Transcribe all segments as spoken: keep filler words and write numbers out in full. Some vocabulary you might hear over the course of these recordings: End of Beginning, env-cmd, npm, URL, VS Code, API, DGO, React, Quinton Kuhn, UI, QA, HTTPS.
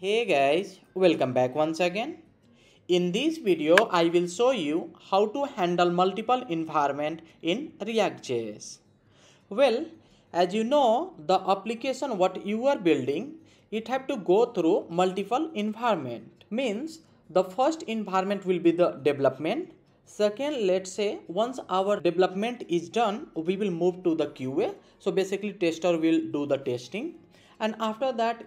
Hey guys, welcome back once again. In this video, I will show you how to handle multiple environment in React J S. Well, as you know, the application what you are building, it have to go through multiple environment. Means the first environment will be the development. Second, let's say once our development is done, we will move to the Q A. So basically tester will do the testing. And after that,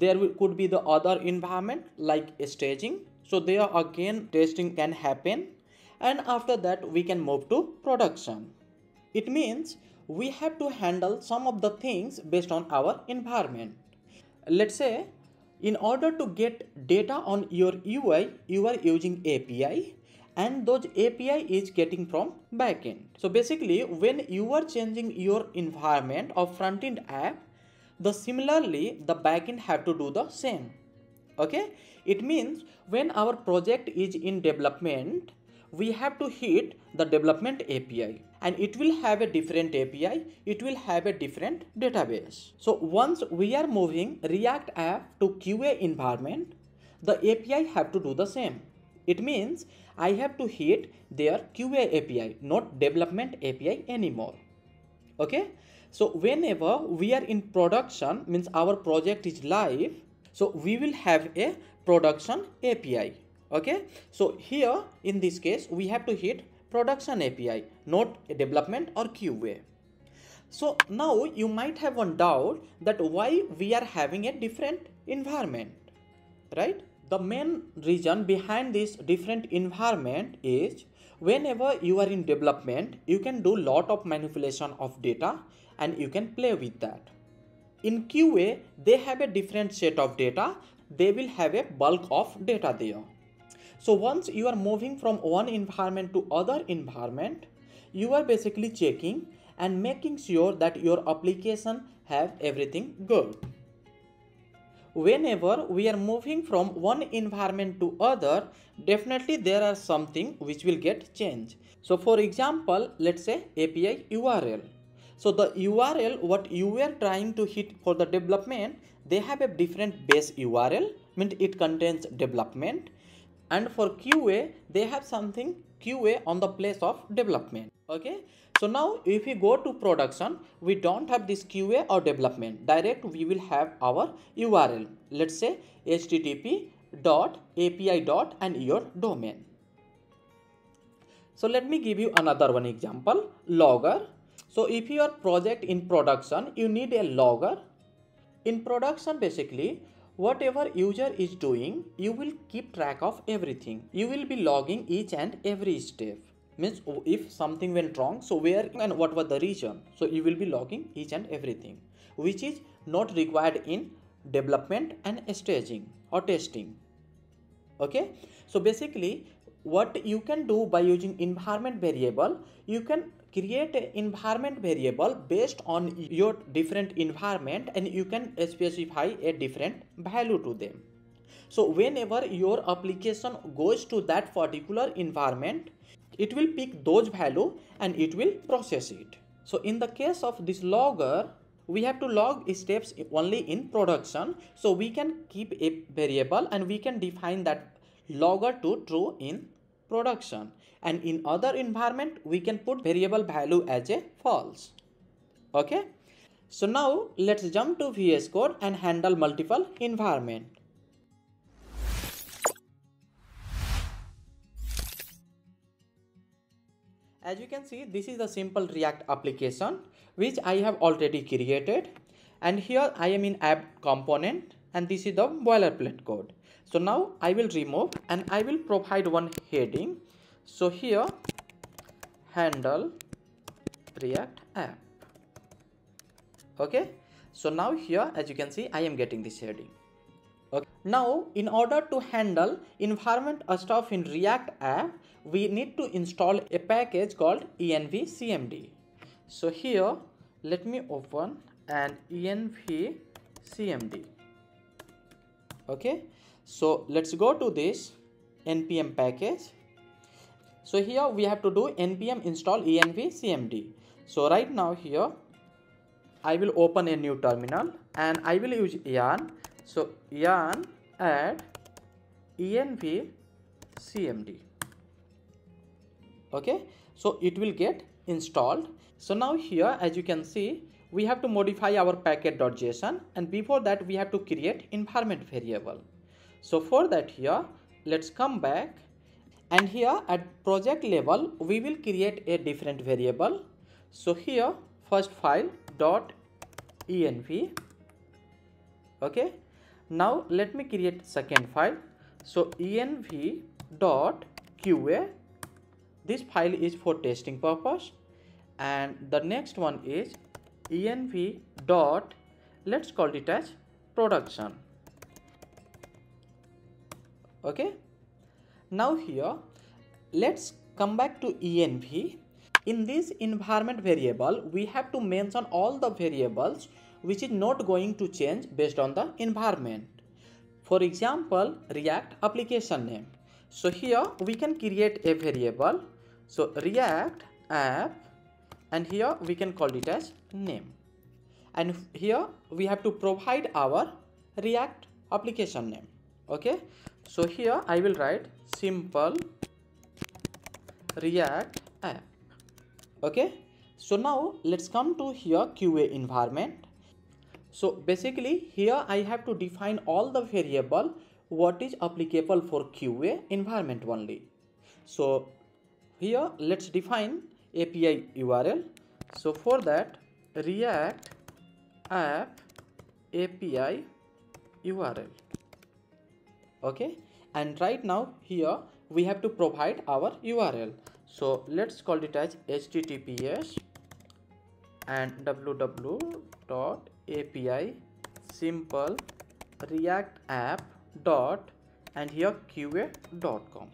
there could be the other environment like staging. So there again testing can happen, and after that we can move to production. It means we have to handle some of the things based on our environment. Let's say in order to get data on your U I, you are using A P I, and those A P I is getting from backend. So basically when you are changing your environment or front-end app, the similarly the backend have to do the same. Okay, it means when our project is in development, we have to hit the development A P I, and it will have a different A P I, it will have a different database. So once we are moving React app to Q A environment, the A P I have to do the same. It means I have to hit their Q A A P I, not development A P I anymore. Okay, so whenever we are in production, means our project is live, so we will have a production A P I. Okay, so here in this case, we have to hit production A P I, not a development or Q A. So now you might have one doubt that why we are having a different environment, right? The main reason behind this different environment is whenever you are in development, you can do lot of manipulation of data and you can play with that. In Q A, they have a different set of data. They will have a bulk of data there. So once you are moving from one environment to other environment, you are basically checking and making sure that your application have everything good. Whenever we are moving from one environment to other, definitely there are something which will get changed. So for example, let's say A P I U R L. So the U R L what you were trying to hit for the development, they have a different base U R L, means it contains development. And for Q A, they have something Q A on the place of development. Okay, so now if we go to production, we don't have this Q A or development. Direct we will have our U R L. Let's say H T T P dot A P I dot and your domain. So let me give you another one example, logger. So if your project in production, you need a logger. In production, basically whatever user is doing, you will keep track of everything. You will be logging each and every step. Means if something went wrong, so where and what was the reason. So you will be logging each and everything, which is not required in development and staging or testing. Okay, so basically what you can do by using environment variable, you can create an environment variable based on your different environment, and you can specify a different value to them. So whenever your application goes to that particular environment, it will pick those value and it will process it. So in the case of this logger, we have to log steps only in production. So we can keep a variable and we can define that logger to true in production, and in other environment we can put variable value as a false. Okay, so now let's jump to V S Code and handle multiple environment. As you can see, this is a simple React application which I have already created, and here I am in app component, and this is the boilerplate code. So now I will remove and I will provide one heading. So here handle React app. Okay, so now here as you can see I am getting this heading. Okay, now in order to handle environment stuff in React app, we need to install a package called env-cmd. So here let me open an env-cmd. Okay, so let's go to this npm package. So here we have to do npm install env-cmd. So right now here I will open a new terminal and I will use yarn. So yarn add env-cmd. Okay, so it will get installed. So now here, as you can see, we have to modify our package.json, and before that we have to create environment variable. So for that, here let's come back, and here at project level we will create a different variable. So here first file dot env. Okay, now let me create second file. So env dot qa, this file is for testing purpose, and the next one is env dot, let's call it as production. Okay, now here let's come back to env. In this environment variable we have to mention all the variables which is not going to change based on the environment. For example, React application name. So here we can create a variable, so React app, and here we can call it as name, and here we have to provide our React application name. Okay, so here I will write simple React app. Okay, so now let's come to here Q A environment. So basically here I have to define all the variable what is applicable for Q A environment only. So here let's define A P I U R L. So for that, React app A P I U R L. Okay, and right now here we have to provide our U R L. So let's call it as H T T P S and www.api simple react app dot and here qa dot com.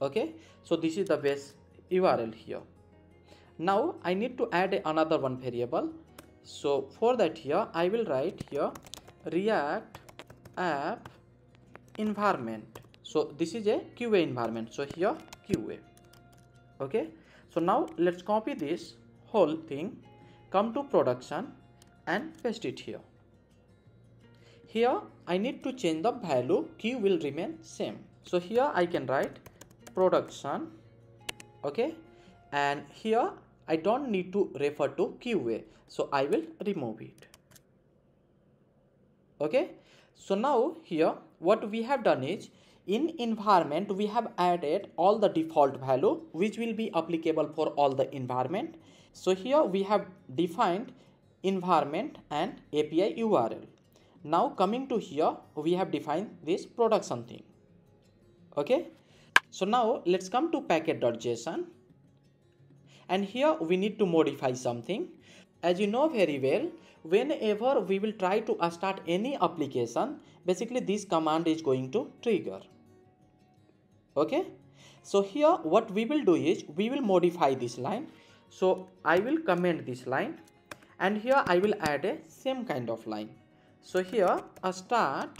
Okay, so this is the base U R L here. Now I need to add another one variable. So for that, here I will write here React app environment. So this is a Q A environment, so here Q A. Okay, so now let's copy this whole thing, come to production and paste it here. Here I need to change the value, Q will remain same. So here I can write production. Okay, and here I don't need to refer to Q A, so I will remove it. Okay, so now here what we have done is, in environment we have added all the default value which will be applicable for all the environment. So here we have defined environment and A P I U R L. Now coming to here we have defined this production thing. Okay, so now let's come to package.json, and here we need to modify something. As you know very well, whenever we will try to start any application, basically this command is going to trigger. Okay, so here what we will do is we will modify this line. So I will comment this line, and here I will add a same kind of line. So here a start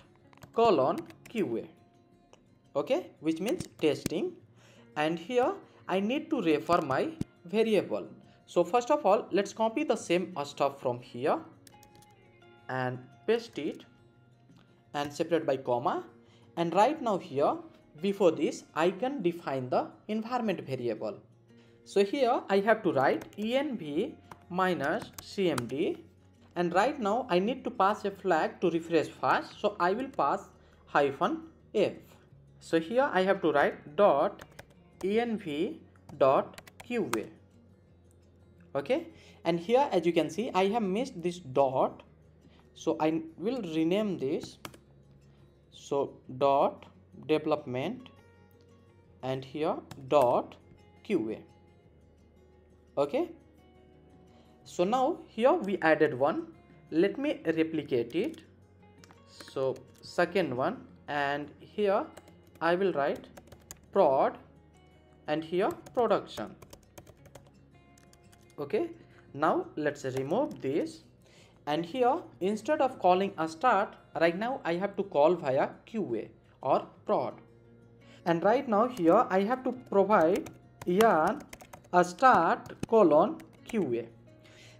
colon Q A. Okay, which means testing, and here I need to refer my variable. So first of all, let's copy the same stuff from here and paste it and separate by comma. And right now here, before this, I can define the environment variable. So here I have to write env-cmd, and right now I need to pass a flag to refresh fast. So I will pass hyphen f. So here I have to write dot env dot qa. Okay, and here as you can see I have missed this dot, so I will rename this, so dot development and here dot Q A. Okay, so now here we added one. Let me replicate it. So second one, and here I will write prod and here production. Okay, now let's remove this, and here instead of calling a start, right now I have to call via Q A or prod, and right now here I have to provide yarn a start colon Q A.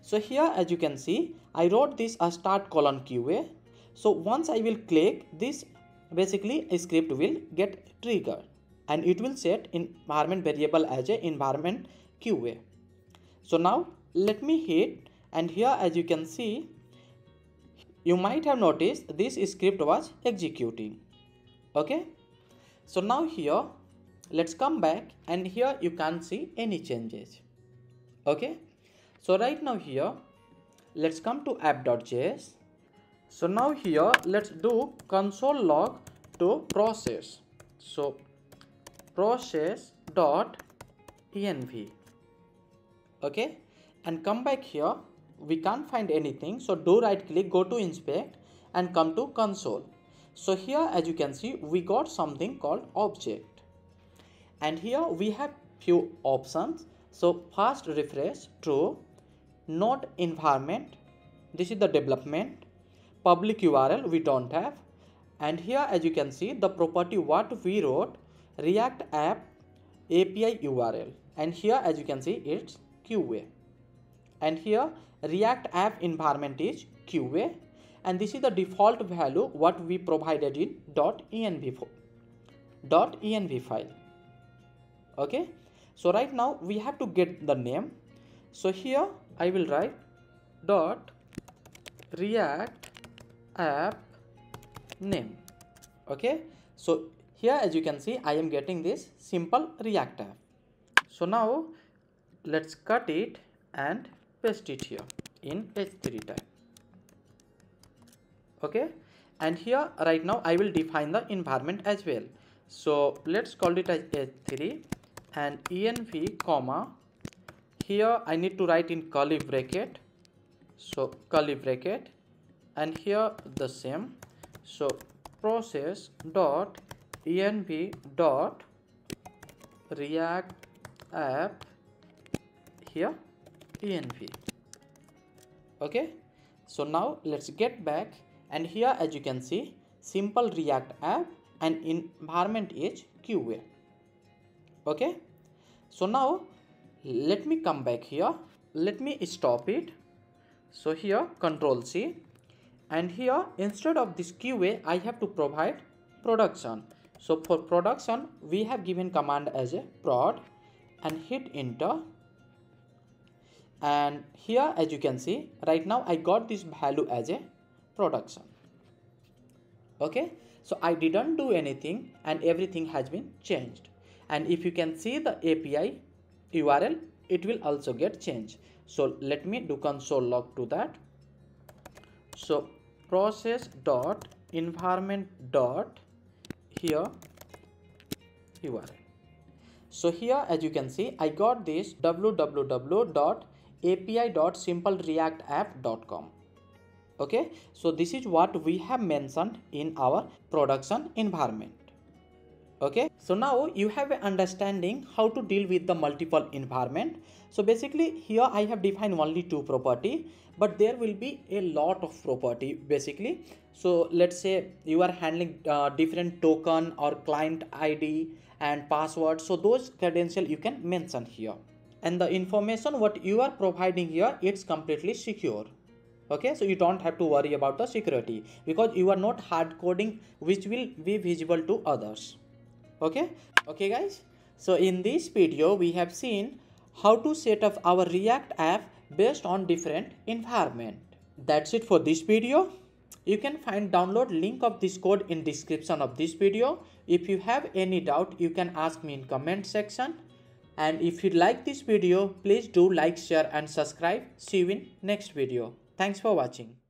So here as you can see I wrote this a start colon Q A. So once I will click this, basically a script will get triggered and it will set environment variable as a environment Q A. So now let me hit, and here as you can see, you might have noticed this script was executing. Okay, so now here let's come back, and here you can't see any changes. Okay, so right now here let's come to app.js. So now here let's do console log to process. So process dot env. Okay, and come back here, we can't find anything, so do right click, go to inspect and come to console. So here as you can see, we got something called object, and here we have few options. So first refresh true, not environment, this is the development, public U R L we don't have, and here as you can see the property what we wrote, React app A P I U R L, and here as you can see it's Q A, and here React app environment is Q A, and this is the default value what we provided in .env file. Okay, so right now we have to get the name. So here I will write dot react app name. Okay, so here as you can see I am getting this simple React app. So now let's cut it and paste it here in H three tag. Okay, and here right now I will define the environment as well. So let's call it as H three and env comma, here I need to write in curly bracket, so curly bracket, and here the same, so process dot env dot react app, here env. Okay, so now let's get back, and here as you can see simple React app and environment is Q A. Okay, so now let me come back here, let me stop it. So here control C, and here instead of this Q A I have to provide production. So for production we have given command as a prod and hit enter, and here as you can see right now I got this value as a production. Okay, so I didn't do anything and everything has been changed, and if you can see the A P I U R L, it will also get changed. So let me do console log to that. So process dot environment dot here U R L. So here as you can see I got this w w w dot A P I dot simple react app dot com. Okay, so this is what we have mentioned in our production environment. Okay, so now you have an understanding how to deal with the multiple environment. So basically here I have defined only two property, but there will be a lot of property basically. So let's say you are handling uh, different token or client I D and password. So those credentials you can mention here, and the information what you are providing here, it's completely secure. Okay, so you don't have to worry about the security because you are not hard coding which will be visible to others. Okay, okay guys, so in this video we have seen how to set up our React app based on different environment. That's it for this video. You can find download link of this code in description of this video. If you have any doubt, you can ask me in comment section. And if you like this video, please do like, share and subscribe. See you in next video. Thanks for watching.